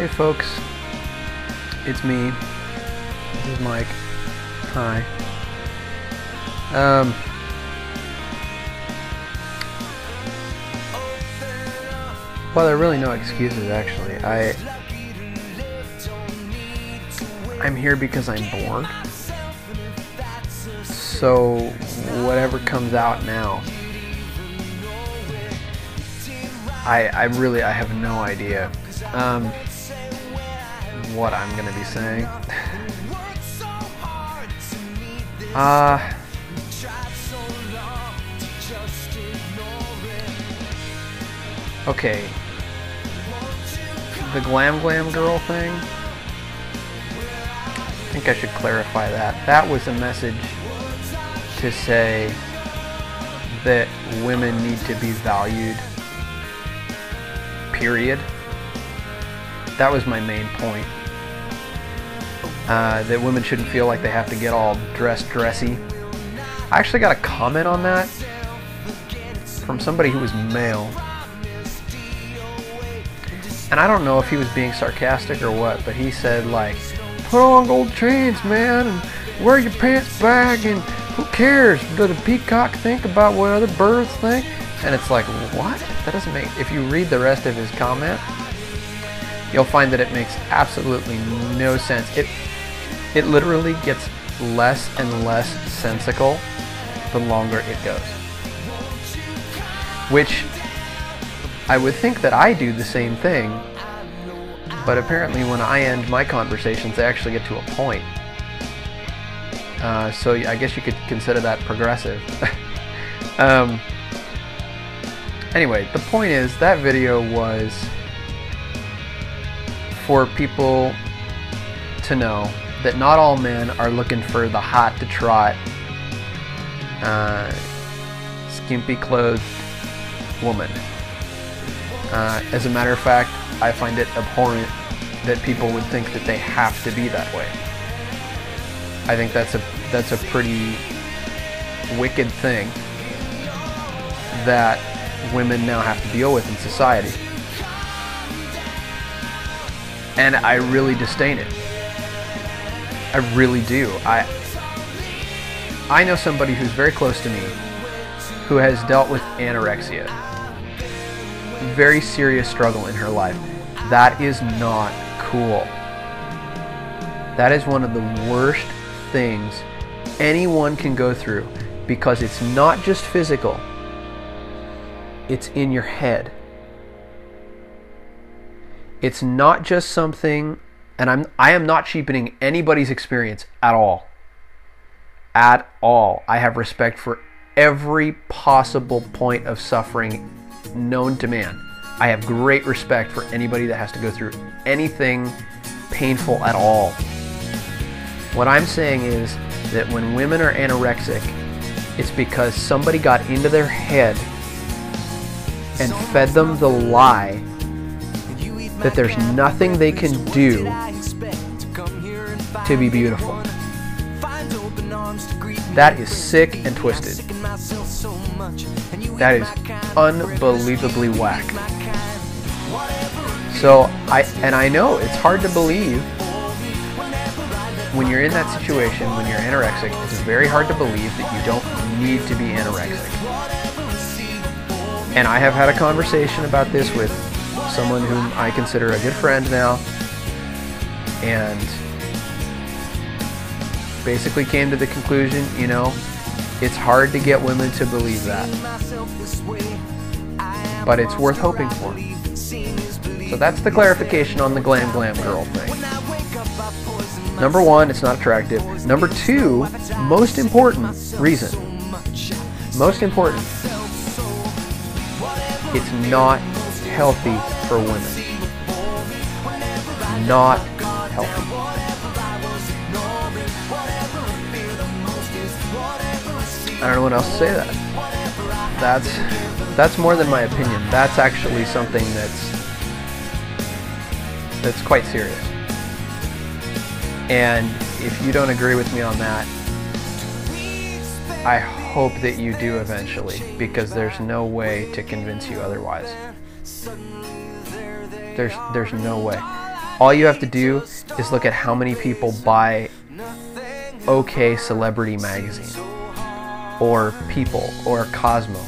Hey folks, it's me. This is Mike. Hi. Well, there are really no excuses, actually. I'm here because I'm bored. So whatever comes out now, I have no idea. What I'm gonna be saying. Okay. The Glam-Glam girl thing? I think I should clarify that. That was a message to say that women need to be valued. Period. That was my main point. That women shouldn't feel like they have to get all dressy. I actually got a comment on that from somebody who was male. And I don't know if he was being sarcastic or what, but he said, like, put on gold chains, man, and wear your pants back, and who cares? Does a peacock think about what other birds think? And it's like, what? That doesn't make... If you read the rest of his comment, you'll find that it makes absolutely no sense. It literally gets less and less sensical the longer it goes. Which, I would think that I do the same thing, but apparently when I end my conversations, they actually get to a point. So I guess you could consider that progressive. Anyway, the point is, that video was for people to know that not all men are looking for the hot to trot, skimpy clothed woman. As a matter of fact, I find it abhorrent that people would think that they have to be that way. I think that's a pretty wicked thing that women now have to deal with in society. And I really disdain it. I really do. I know somebody who's very close to me who has dealt with anorexia. Very serious struggle in her life. That is not cool. That is one of the worst things anyone can go through, because it's not just physical. It's in your head. It's not just something, and I am not cheapening anybody's experience at all. At all. I have respect for every possible point of suffering known to man. I have great respect for anybody that has to go through anything painful at all. What I'm saying is that when women are anorexic, it's because somebody got into their head and fed them the lie that there's nothing they can do to be beautiful. That is sick and twisted. That is unbelievably whack. So, I know it's hard to believe when you're in that situation, when you're anorexic, it's very hard to believe that you don't need to be anorexic. And I have had a conversation about this with someone whom I consider a good friend now, and basically came to the conclusion, you know, it's hard to get women to believe that, but it's worth hoping for. So that's the clarification on the Glam-Glam girl thing. Number one, it's not attractive. Number two, most important reason. Most important. It's not healthy for women. Not healthy. I don't know what else to say. That's more than my opinion. That's actually something that's quite serious. And if you don't agree with me on that, I hope that you do eventually, because there's no way to convince you otherwise. There's no way. All you have to do is look at how many people buy OK Celebrity Magazine, or People, or Cosmo.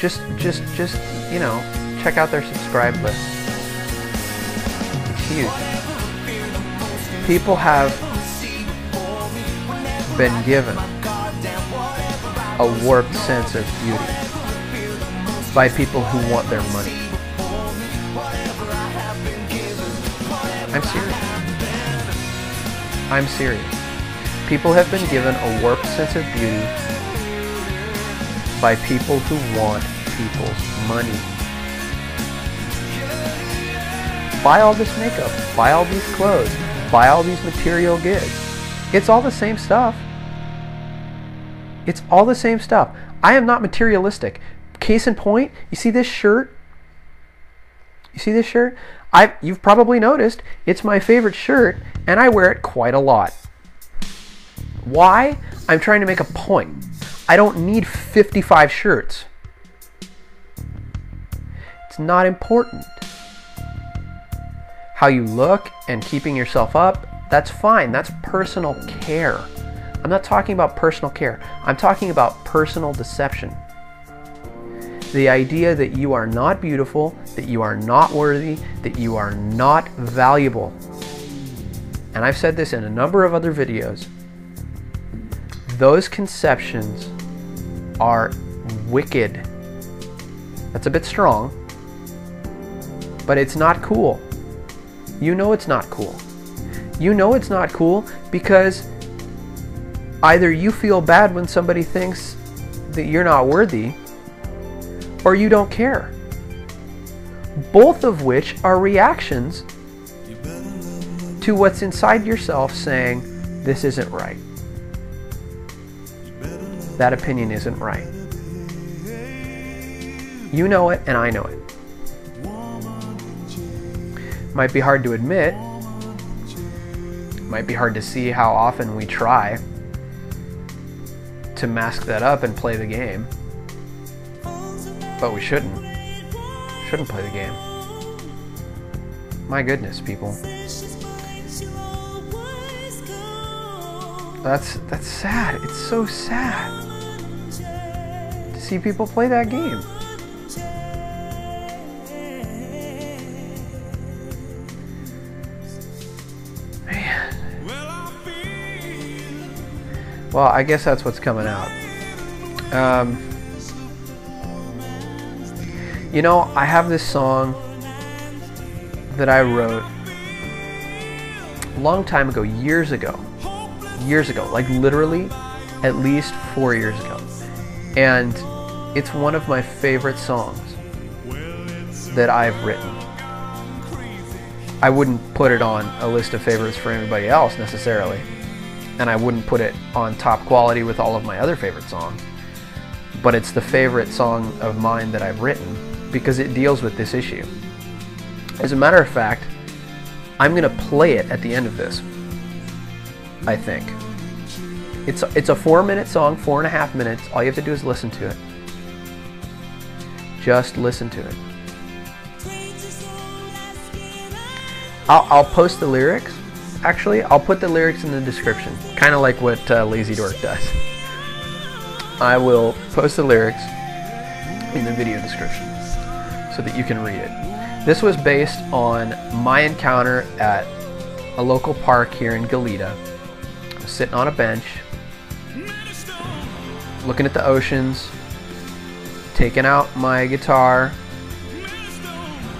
Just, you know, check out their subscribe list. It's huge. People have been given a warped sense of beauty by people who want their money. I'm serious. I'm serious. People have been given a warped sense of beauty by people who want people's money. Buy all this makeup, buy all these clothes, buy all these material goods. It's all the same stuff. It's all the same stuff. I am not materialistic. Case in point, you see this shirt? You see this shirt? You've probably noticed it's my favorite shirt, and I wear it quite a lot. Why? I'm trying to make a point. I don't need 55 shirts. It's not important. How you look and keeping yourself up, that's fine. That's personal care. I'm not talking about personal care. I'm talking about personal deception. The idea that you are not beautiful, that you are not worthy, that you are not valuable. And I've said this in a number of other videos. Those conceptions are wicked. That's a bit strong, but it's not cool. You know it's not cool. You know it's not cool because either you feel bad when somebody thinks that you're not worthy, or you don't care. Both of which are reactions to what's inside yourself saying, this isn't right. That opinion isn't right. You know it, and I know it. Might be hard to admit. Might be hard to see how often we try to mask that up and play the game. But we shouldn't. Shouldn't play the game. My goodness, people. That's sad. It's so sad to see people play that game. Man. Well, I guess that's what's coming out. You know, I have this song that I wrote a long time ago, years ago, like literally at least 4 years ago, and it's one of my favorite songs that I've written. I wouldn't put it on a list of favorites for anybody else necessarily, and I wouldn't put it on top quality with all of my other favorite songs, but it's the favorite song of mine that I've written because it deals with this issue. As a matter of fact, I'm gonna play it at the end of this. I think it's a 4-minute song, 4.5 minutes. All you have to do is listen to it. Just listen to it. I'll post the lyrics. Actually, I'll put the lyrics in the description, kind of like what Lazy Dork does. I will post the lyrics in the video description so that you can read it. This was based on my encounter at a local park here in Goleta. Sitting on a bench, looking at the oceans, taking out my guitar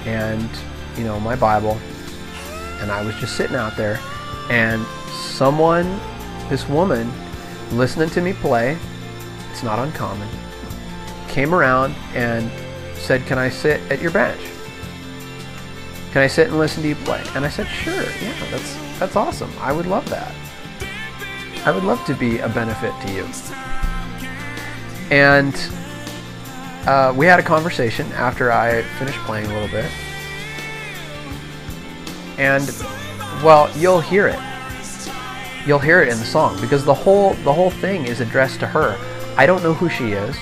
and, you know, my Bible, and I was just sitting out there, and this woman listening to me play, it's not uncommon, came around and said, can I sit at your bench? Can I sit and listen to you play? And I said, sure, yeah, that's awesome. I would love that. I would love to be a benefit to you. And we had a conversation after I finished playing a little bit. And, well, you'll hear it. You'll hear it in the song because the whole thing is addressed to her. I don't know who she is.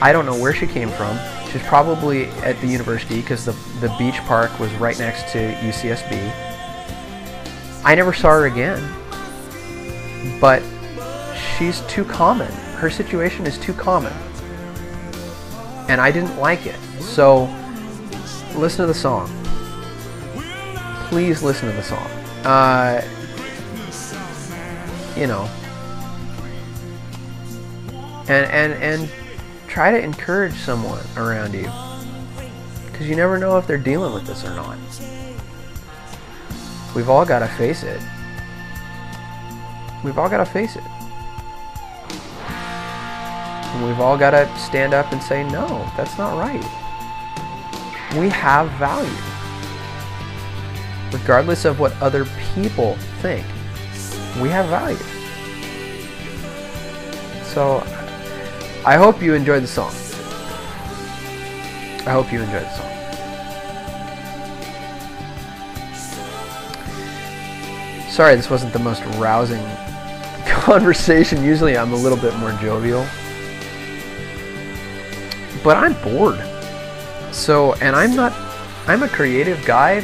I don't know where she came from. She was probably at the university because the beach park was right next to UCSB. I never saw her again, but she's too common. Her situation is too common, and I didn't like it. So listen to the song. Please listen to the song. You know, and try to encourage someone around you, because you never know if they're dealing with this or not. We've all got to face it. We've all got to face it. And we've all got to stand up and say, no, that's not right. We have value. Regardless of what other people think, we have value. So I hope you enjoyed the song. I hope you enjoyed the song. Sorry, this wasn't the most rousing conversation. Usually I'm a little bit more jovial. But I'm bored. So, and I'm a creative guy.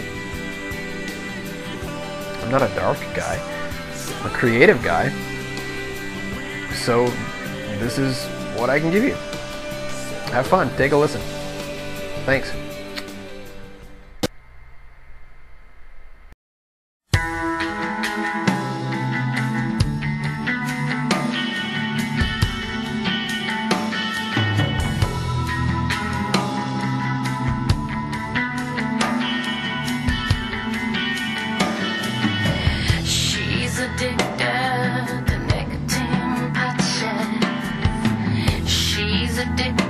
I'm not a dark guy. I'm a creative guy. So, this is what I can give you. Have fun. Take a listen. Thanks. She's addicted to nicotine patches. She's addicted.